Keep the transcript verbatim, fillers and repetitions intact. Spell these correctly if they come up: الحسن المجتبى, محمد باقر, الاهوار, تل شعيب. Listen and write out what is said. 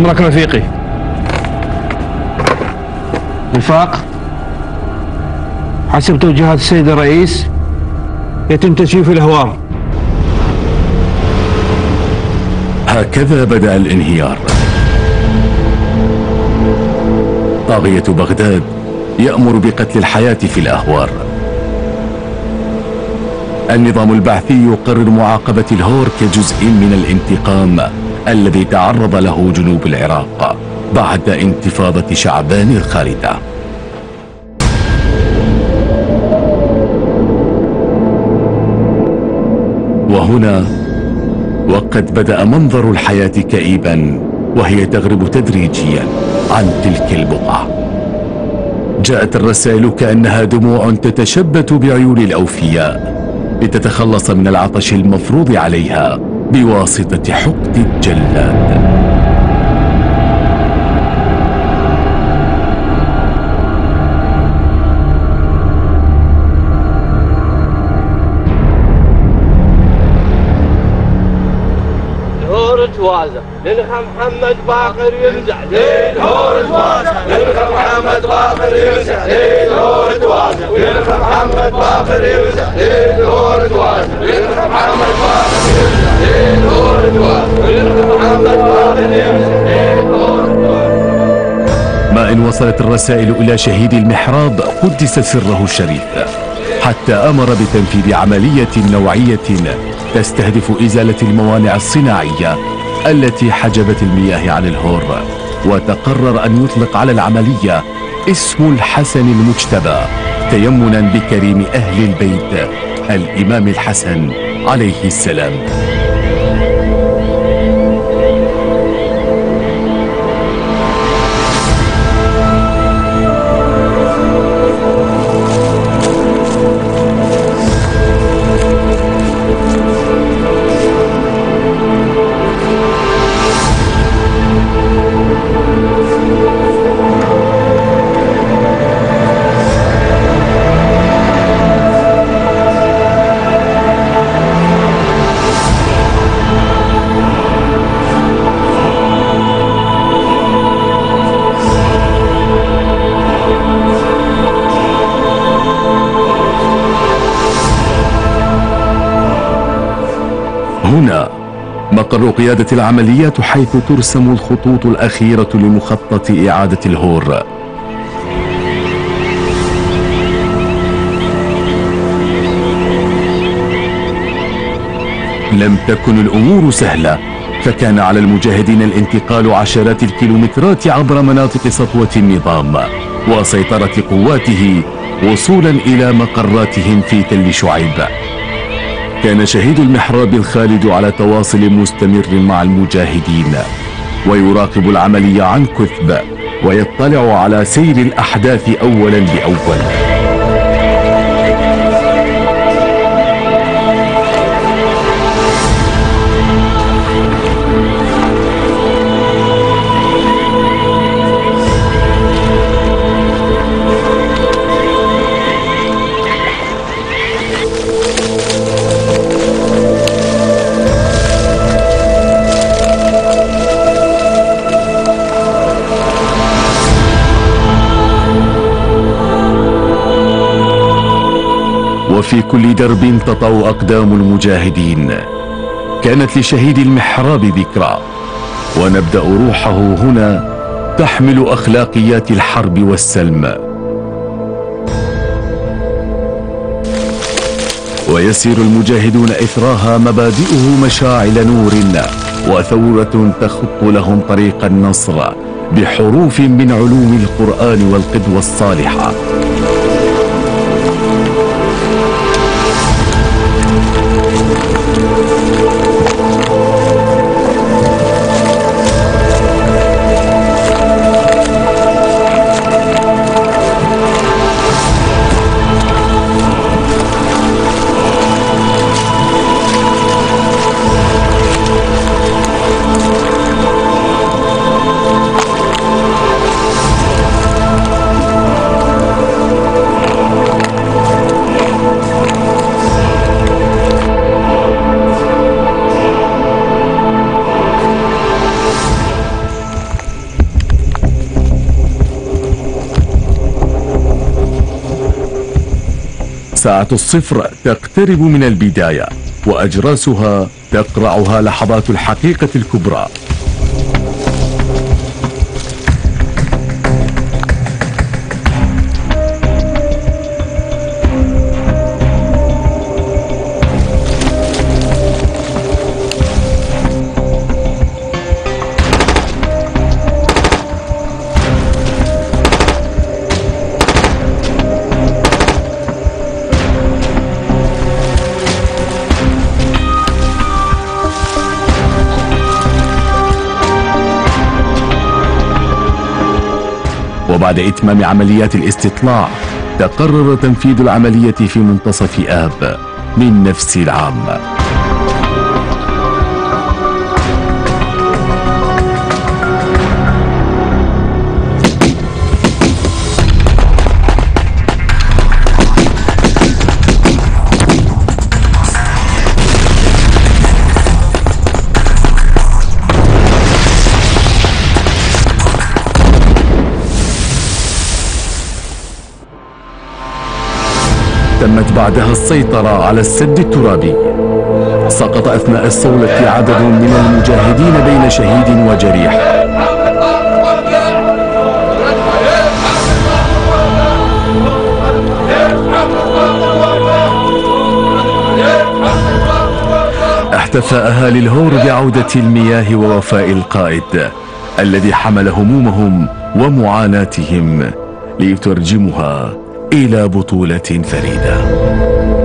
عمرك رفيقي. وفاق، حسب توجيهات السيد الرئيس يتم تجفيف الهوار. هكذا بدأ الانهيار. طاغية بغداد يأمر بقتل الحياة في الأهوار. النظام البعثي يقرر معاقبة الهور كجزء من الانتقام الذي تعرض له جنوب العراق بعد انتفاضة شعبان الخالدة. وهنا وقد بدأ منظر الحياة كئيبا، وهي تغرب تدريجيا عن تلك البقعة. جاءت الرسائل كأنها دموع تتشبت بعيون الأوفياء لتتخلص من العطش المفروض عليها بواسطة حقد الجلاد. للخ محمد باقر يمزح للهور توازع، للخ محمد باقر يمزح للهور توازع، للخ محمد باقر يمزح للهور توازع، للخ محمد باقر يمزح للهور توازع، للخ محمد باقر يمزح للهور توازع. ما إن وصلت الرسائل إلى شهيد المحراب قدس سره الشريف حتى أمر بتنفيذ عملية نوعية تستهدف إزالة الموانع الصناعية التي حجبت المياه عن الهور، وتقرر أن يطلق على العملية اسم الحسن المجتبى تيمنا بكريم أهل البيت الإمام الحسن عليه السلام. مقر قيادة العمليات حيث ترسم الخطوط الأخيرة لمخطط إعادة الهور. لم تكن الأمور سهلة، فكان على المجاهدين الانتقال عشرات الكيلومترات عبر مناطق سطوة النظام وسيطرة قواته وصولا إلى مقراتهم في تل شعيب. كان شهيد المحراب الخالد على تواصل مستمر مع المجاهدين، ويراقب العملية عن كثب ويطلع على سير الأحداث أولا بأول. وفي كل درب تطأ أقدام المجاهدين. كانت لشهيد المحراب ذكرى، ونبدأ روحه هنا تحمل أخلاقيات الحرب والسلم. ويسير المجاهدون إثراها مبادئه مشاعل نور، وثورة تخط لهم طريق النصر بحروف من علوم القرآن والقدوة الصالحة. ساعة الصفر تقترب من البداية وأجراسها تقرعها لحظات الحقيقة الكبرى. بعد إتمام عمليات الاستطلاع تقرر تنفيذ العملية في منتصف آب من نفس العام. تمت بعدها السيطرة على السد الترابي. سقط أثناء الصولة عدد من المجاهدين بين شهيد وجريح. احتفى أهالي الهور بعودة المياه ووفاء القائد الذي حمل همومهم ومعاناتهم ليترجمها إلى بطولة فريدة.